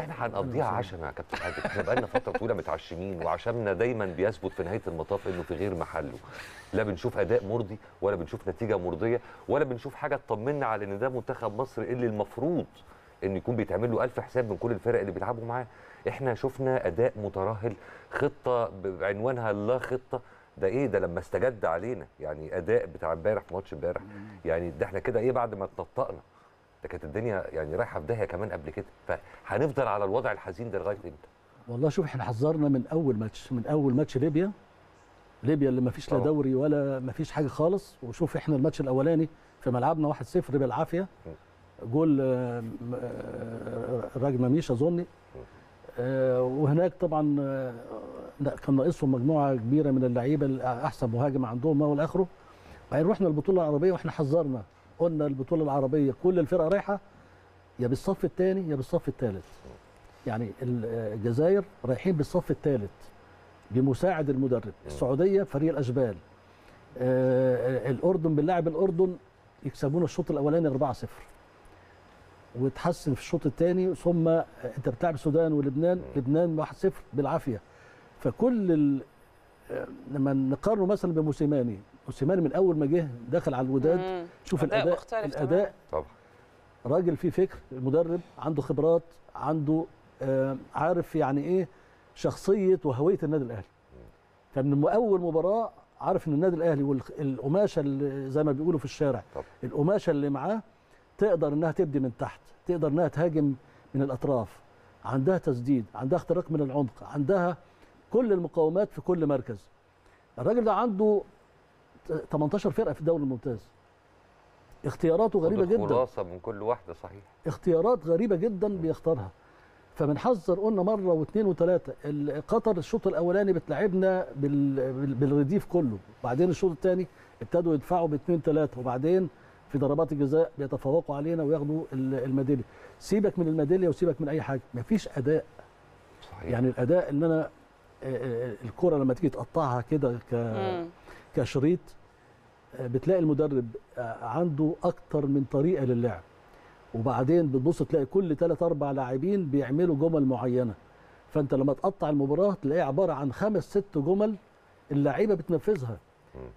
احنا هنقضيها عشم يا كابتن عادل، احنا بقالنا فتره طويله متعشمين، وعشمنا دايما بيثبت في نهايه المطاف انه في غير محله. لا بنشوف اداء مرضي، ولا بنشوف نتيجه مرضيه، ولا بنشوف حاجه تطمنا على ان ده منتخب مصر اللي المفروض ان يكون بيتعمل له 1000 حساب من كل الفرق اللي بيلعبوا معاه. احنا شفنا اداء مترهل، خطه بعنوانها لا خطه، ده ايه ده لما استجد علينا، يعني اداء بتاع امبارح ماتش امبارح، يعني ده احنا كده ايه بعد ما اتنطقنا، ده كانت الدنيا يعني رايحه في داهيه كمان قبل كده، فهنفضل على الوضع الحزين ده لغايه امتى؟ والله شوف احنا حذرنا من اول ماتش، ليبيا، اللي ما فيش لا دوري ولا ما فيش حاجه خالص، وشوف احنا الماتش الاولاني في ملعبنا 1-0 بالعافيه، جول راجل مميش اظني، وهناك طبعا كان ناقصهم مجموعه كبيره من اللعيبه، احسن مهاجم عندهم ما والى اخره. بعدين رحنا البطوله العربيه واحنا حذرنا، قلنا البطوله العربيه كل الفرق رايحه يا بالصف الثاني يا بالصف الثالث. يعني الجزائر رايحين بالصف الثالث بمساعد المدرب، السعوديه فريق الاشبال، الاردن بنلاعب الاردن يكسبونا الشوط الاولاني 4-0 وتحسن في الشوط الثاني، ثم انت بتلعب السودان ولبنان، لبنان 1-0 بالعافيه. فكل لما نقارنه مثلا بموسيماني، من اول ما جه دخل على الوداد شوف الاداء مختلف، الاداء طبعا راجل فيه فكر، المدرب عنده خبرات، عنده عارف يعني ايه شخصيه وهويه النادي الاهلي. فمن اول مباراه عارف ان النادي الاهلي والقماشه اللي زي ما بيقولوا في الشارع، القماشه اللي معاه تقدر انها تبدي من تحت، تقدر انها تهاجم من الاطراف، عندها تسديد، عندها اختراق من العمق، عندها كل المقاومات في كل مركز. الراجل ده عنده 18 فرقه في الدوري الممتاز، اختياراته غريبه جدا، خلاصه من كل واحده صحيح، اختيارات غريبه جدا بيختارها. فبنحذر قلنا مره واثنين وثلاثه، قطر الشوط الاولاني بتلعبنا بالرديف كله، بعدين الشوط الثاني ابتدوا يدفعوا باثنين ثلاثه، وبعدين في ضربات الجزاء بيتفوقوا علينا وياخدوا الميداليه. سيبك من الميداليه وسيبك من اي حاجه، مفيش اداء صحيح. يعني الاداء ان انا الكره لما تيجي تقطعها كده كشريط بتلاقي المدرب عنده اكتر من طريقه للعب، وبعدين بتبص تلاقي كل 3-4 لاعبين بيعملوا جمل معينه، فانت لما تقطع المباراه تلاقيها عباره عن 5-6 جمل اللعيبه بتنفذها،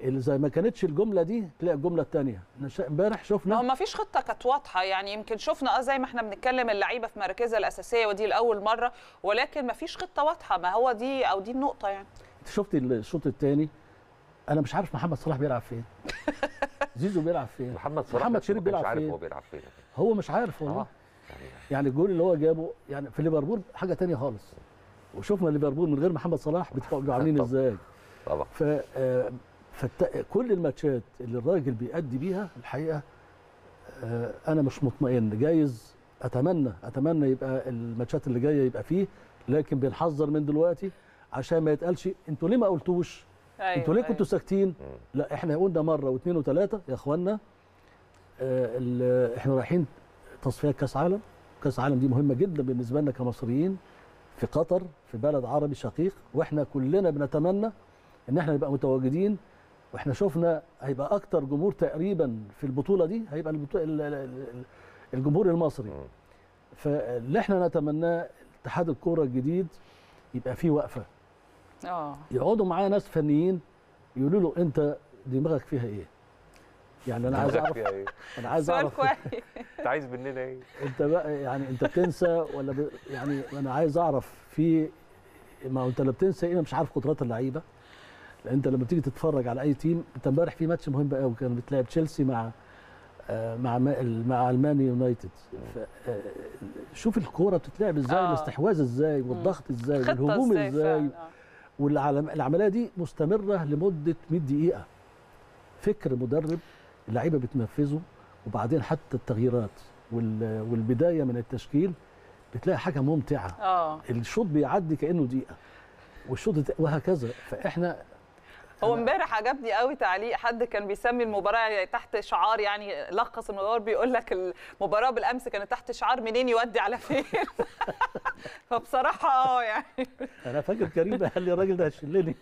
اللي زي ما كانتش الجمله دي تلاقي الجمله الثانيه. امبارح شفنا ما فيش خطه كانت واضحه، يعني يمكن شفنا زي ما احنا بنتكلم اللعيبه في مراكزها الاساسيه ودي لاول مره، ولكن ما فيش خطه واضحه، ما هو دي او دي النقطه. يعني انت شفت الشوط الثاني، انا مش عارف محمد صلاح بيلعب فين، زيزو بيلعب فين، محمد شريف بيلعب فين، هو بيلعب فين، هو مش عارف والله. يعني الجول اللي هو جابه يعني في ليفربول حاجه ثانيه خالص، وشفنا ليفربول من غير محمد صلاح بيتفوقوا عاملين ازاي طبعا. فكل الماتشات اللي الراجل بيأدي بيها الحقيقه انا مش مطمئن، جايز اتمنى يبقى الماتشات اللي جايه يبقى فيه، لكن بنحذر من دلوقتي عشان ما يتقالش انتوا ليه ما قلتوش، انتوا ليه كنتوا ساكتين. لا احنا قلنا مره واثنين وثلاثه يا اخوانا، احنا رايحين تصفيات كاس عالم، كاس عالم دي مهمه جدا بالنسبه لنا كمصريين في قطر، في بلد عربي شقيق، واحنا كلنا بنتمنى ان احنا نبقى متواجدين. واحنا شفنا هيبقى اكتر جمهور تقريبا في البطوله دي هيبقى الجمهور المصري، فاللي احنا نتمناه اتحاد الكوره الجديد يبقى فيه وقفه، يقعدوا معاه ناس فنيين يقولوا له انت دماغك فيها ايه؟ يعني انا عايز اعرف انا عايز اعرف انت عايز مننا ايه؟ انت بقى يعني انت بتنسى ولا يعني انا عايز اعرف في ما انت لا بتنسى ايه، مش عارف قدرات اللعيبه. انت لما بتيجي تتفرج على اي تيم، انت امبارح في ماتش مهم قوي كان بتلعب تشيلسي مع المان يونايتد، شوف الكوره بتتلعب ازاي، الاستحواذ ازاي، والضغط ازاي، والهجوم ازاي، والعمليه دي مستمره لمده 100 دقيقه، فكر مدرب اللعيبه بتنفذه، وبعدين حتى التغييرات والبدايه من التشكيل بتلاقي حاجه ممتعه، الشوط بيعدي كانه دقيقه والشوط وهكذا. فاحنا هو امبارح عجبني قوي تعليق حد كان بيسمي المباراه تحت شعار، يعني لخص الموضوع بيقول لك المباراه بالامس كانت تحت شعار منين يودي على فين فبصراحه يعني انا فاكر كريم قال لي الراجل ده هيشلني